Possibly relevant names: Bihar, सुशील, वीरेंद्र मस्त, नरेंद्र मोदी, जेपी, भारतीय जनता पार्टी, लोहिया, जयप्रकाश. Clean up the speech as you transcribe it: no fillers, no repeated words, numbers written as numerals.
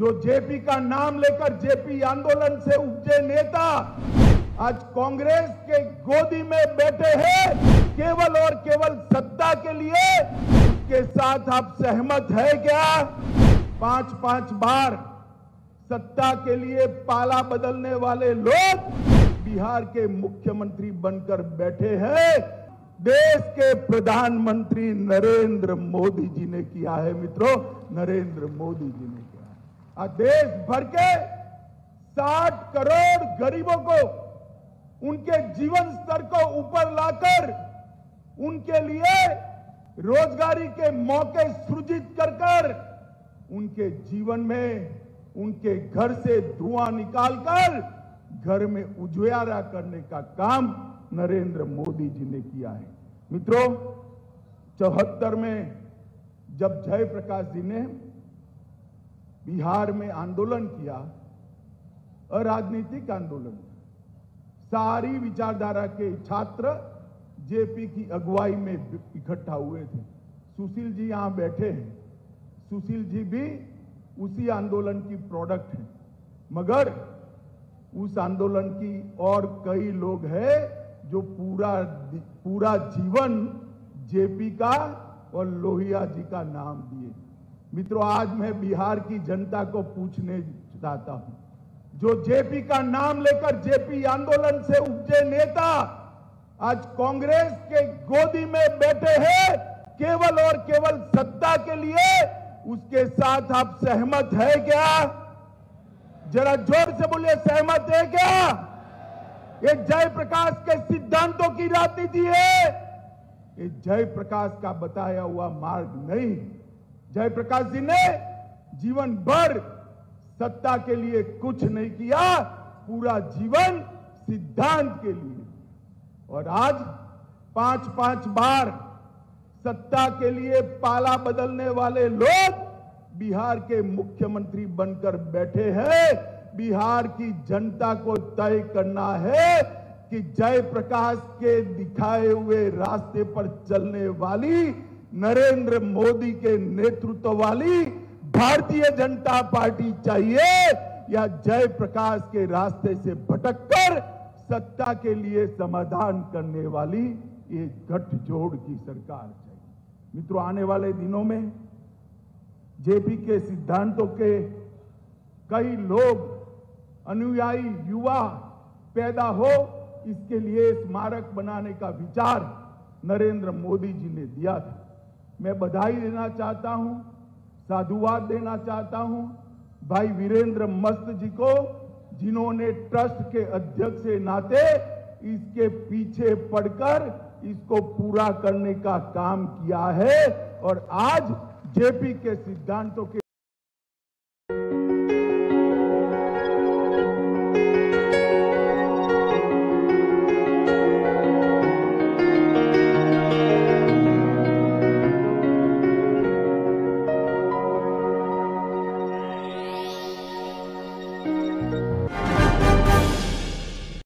जो जेपी का नाम लेकर जेपी आंदोलन से उपजे नेता आज कांग्रेस के गोदी में बैठे हैं, केवल और केवल सत्ता के लिए। के साथ आप सहमत है क्या? 5-5 बार सत्ता के लिए पाला बदलने वाले लोग बिहार के मुख्यमंत्री बनकर बैठे हैं। देश के प्रधानमंत्री नरेंद्र मोदी जी ने किया है मित्रों, नरेंद्र मोदी जी ने किया है। आज देश भर के 60 करोड़ गरीबों को उनके जीवन स्तर को ऊपर लाकर उनके लिए रोजगारी के मौके सृजित कर उनके जीवन में उनके घर से धुआं निकालकर घर में उजियारा करने का काम नरेंद्र मोदी जी ने किया है। मित्रों, 74 में जब जयप्रकाश जी ने बिहार में आंदोलन किया, अराजनीतिक आंदोलन, सारी विचारधारा के छात्र जेपी की अगुवाई में इकट्ठा हुए थे। सुशील जी यहां बैठे हैं, सुशील जी भी उसी आंदोलन की प्रोडक्ट है, मगर उस आंदोलन की और कई लोग हैं जो पूरा जीवन जेपी का और लोहिया जी का नाम दिए। मित्रों, आज मैं बिहार की जनता को पूछने चाहता हूं, जो जेपी का नाम लेकर जेपी आंदोलन से उपजे नेता आज कांग्रेस के गोदी में बैठे हैं, केवल और केवल सत्ता के लिए। उसके साथ आप सहमत है क्या? जरा जोर से बोलिए, सहमत है क्या? ये जयप्रकाश के सिद्धांतों की राजनीति है, ये जयप्रकाश का बताया हुआ मार्ग नहीं। जयप्रकाश जी ने जीवन भर सत्ता के लिए कुछ नहीं किया, पूरा जीवन सिद्धांत के लिए। और आज 5-5 बार सत्ता के लिए पाला बदलने वाले लोग बिहार के मुख्यमंत्री बनकर बैठे हैं। बिहार की जनता को तय करना है कि जयप्रकाश के दिखाए हुए रास्ते पर चलने वाली, नरेंद्र मोदी के नेतृत्व वाली भारतीय जनता पार्टी चाहिए या जयप्रकाश के रास्ते से भटककर सत्ता के लिए समाधान करने वाली ये गठजोड़ की सरकार चाहिए। मित्रों, आने वाले दिनों में जेपी के सिद्धांतों के कई लोग, अनुयायी युवा पैदा हो, इसके लिए स्मारक बनाने का विचार नरेंद्र मोदी जी ने दिया था। मैं बधाई देना चाहता हूं, साधुवाद देना चाहता हूं भाई वीरेंद्र मस्त जी को, जिन्होंने ट्रस्ट के अध्यक्ष से नाते इसके पीछे पड़कर इसको पूरा करने का काम किया है और आज जेपी के सिद्धांतों के